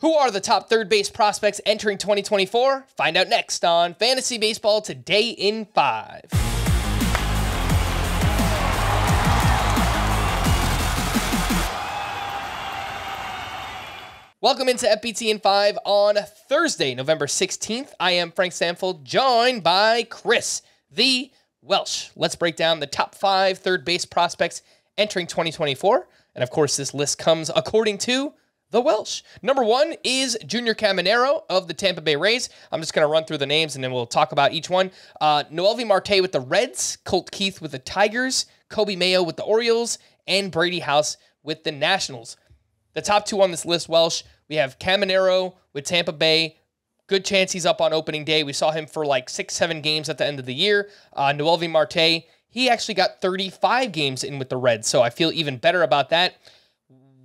Who are the top third base prospects entering 2024? Find out next on Fantasy Baseball Today in 5. Welcome into FBT in 5 on Thursday, November 16th. I am Frank Stamfel, joined by Chris the Welsh. Let's break down the top 5 third base prospects entering 2024. And of course, this list comes according to the Welsh. Number 1 is Junior Caminero of the Tampa Bay Rays. I'm just going to run through the names and then we'll talk about each one. Noelvi Marte with the Reds, Colt Keith with the Tigers, Coby Mayo with the Orioles, and Brady House with the Nationals. The top 2 on this list, Welsh, we have Caminero with Tampa Bay. Good chance he's up on opening day. We saw him for like 6-7 games at the end of the year. Noelvi Marte, he actually got 35 games in with the Reds, so I feel even better about that.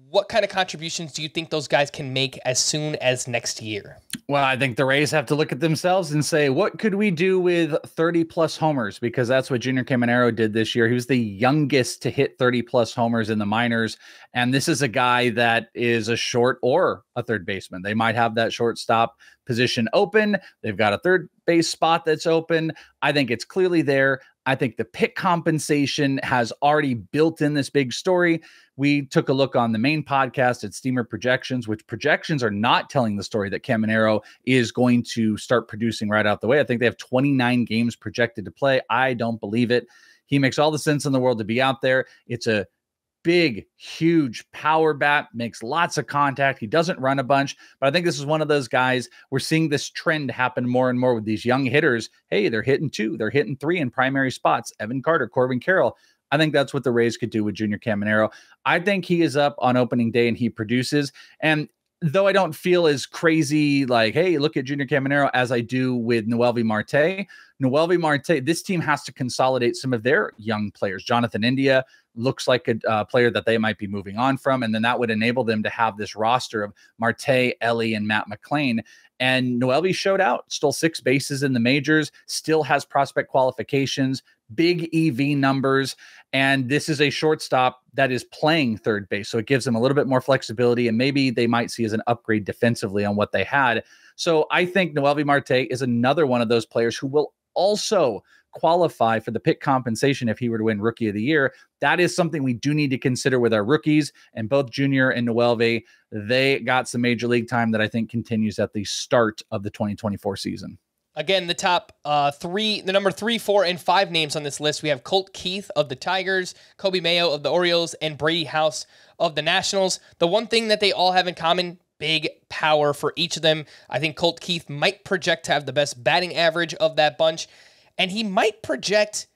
What kind of contributions do you think those guys can make as soon as next year? Well, I think the Rays have to look at themselves and say, what could we do with 30-plus homers? Because that's what Junior Caminero did this year. He was the youngest to hit 30-plus homers in the minors, and this is a guy that is a short or a third baseman. They might have that shortstop position open. They've got a third base spot that's open. I think it's clearly there. I think the pick compensation has already built in this big story. We took a look on the main podcast at Steamer Projections, which projections are not telling the story that Caminero is going to start producing right out the way. I think they have 29 games projected to play. I don't believe it. He makes all the sense in the world to be out there. It's a big, huge power bat, makes lots of contact. He doesn't run a bunch, but I think this is one of those guys. We're seeing this trend happen more and more with these young hitters. Hey, they're hitting 2, they're hitting 3 in primary spots. Evan Carter, Corbin Carroll. I think that's what the Rays could do with Junior Caminero. I think he is up on opening day and he produces. And though I don't feel as crazy like, hey, look at Junior Caminero as I do with Noelvi Marte. Noelvi Marte, this team has to consolidate some of their young players. Jonathan India looks like a player that they might be moving on from. And then that would enable them to have this roster of Marte, Ellie, and Matt McClain. And Noelvi showed out, stole 6 bases in the majors, still has prospect qualifications, big EV numbers. And this is a shortstop that is playing third base. So it gives them a little bit more flexibility and maybe they might see as an upgrade defensively on what they had. So I think Noelvi Marte is another one of those players who will also qualify for the pick compensation if he were to win Rookie of the Year. That is something we do need to consider with our rookies, and both Junior and Noelvi, they got some major league time that I think continues at the start of the 2024 season. Again, the top 3, the number 3, 4, and 5 names on this list, we have Colt Keith of the Tigers, Coby Mayo of the Orioles, and Brady House of the Nationals. The one thing that they all have in common, big power for each of them. I think Colt Keith might project to have the best batting average of that bunch, and he might project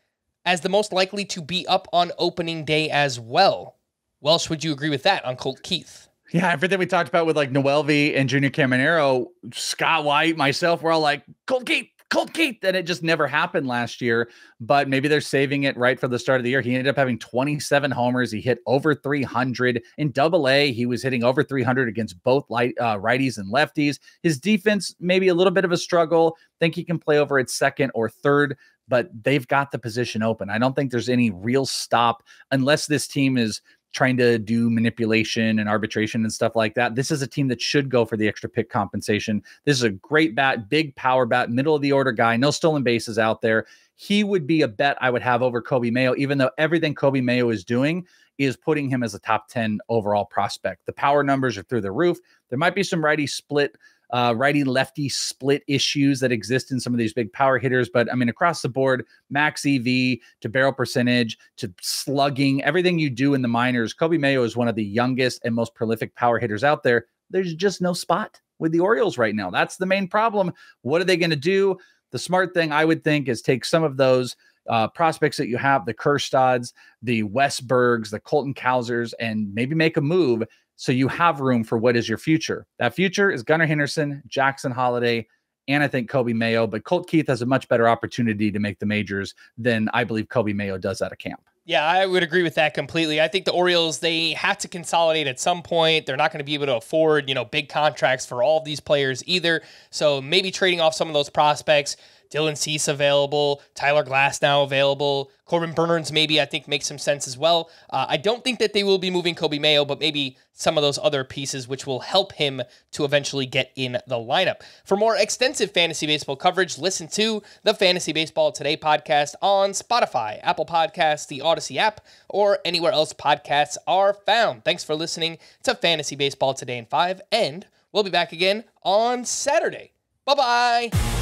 as the most likely to be up on opening day as well. Welsh, would you agree with that on Colt Keith? Yeah, everything we talked about with like Noelvi and Junior Caminero, Scott White, myself, we're all like, Colt Keith, Colt Keith, and it just never happened last year, but maybe they're saving it right for the start of the year. He ended up having 27 homers. He hit over 300 in AA. He was hitting over 300 against both righties and lefties. His defense, maybe a little bit of a struggle. Think he can play over at second or third, but they've got the position open. I don't think there's any real stop unless this team is trying to do manipulation and arbitration and stuff like that. This is a team that should go for the extra pick compensation. This is a great bat, big power bat, middle of the order guy, no stolen bases out there. He would be a bet I would have over Coby Mayo, even though everything Coby Mayo is doing is putting him as a top 10 overall prospect. The power numbers are through the roof. There might be some righty split, righty-lefty split issues that exist in some of these big power hitters. But I mean, across the board, max EV to barrel percentage to slugging, everything you do in the minors, Coby Mayo is one of the youngest and most prolific power hitters out there. There's just no spot with the Orioles right now. That's the main problem. What are they going to do? The smart thing I would think is take some of those prospects that you have, the Kjerstads, the Westbergs, the Colton Cowsers, and maybe make a move so you have room for what is your future. That future is Gunnar Henderson, Jackson Holiday, and I think Coby Mayo. But Colt Keith has a much better opportunity to make the majors than I believe Coby Mayo does out of camp. Yeah, I would agree with that completely. I think the Orioles, they have to consolidate at some point. They're not going to be able to afford, you know, big contracts for all of these players either. So maybe trading off some of those prospects, Dylan Cease available, Tyler Glasnow available, Corbin Burnes maybe I think makes some sense as well. I don't think that they will be moving Coby Mayo, but maybe some of those other pieces which will help him to eventually get in the lineup. For more extensive fantasy baseball coverage, listen to the Fantasy Baseball Today podcast on Spotify, Apple Podcasts, the Odyssey app, or anywhere else podcasts are found. Thanks for listening to Fantasy Baseball Today in 5, and we'll be back again on Saturday. Bye-bye.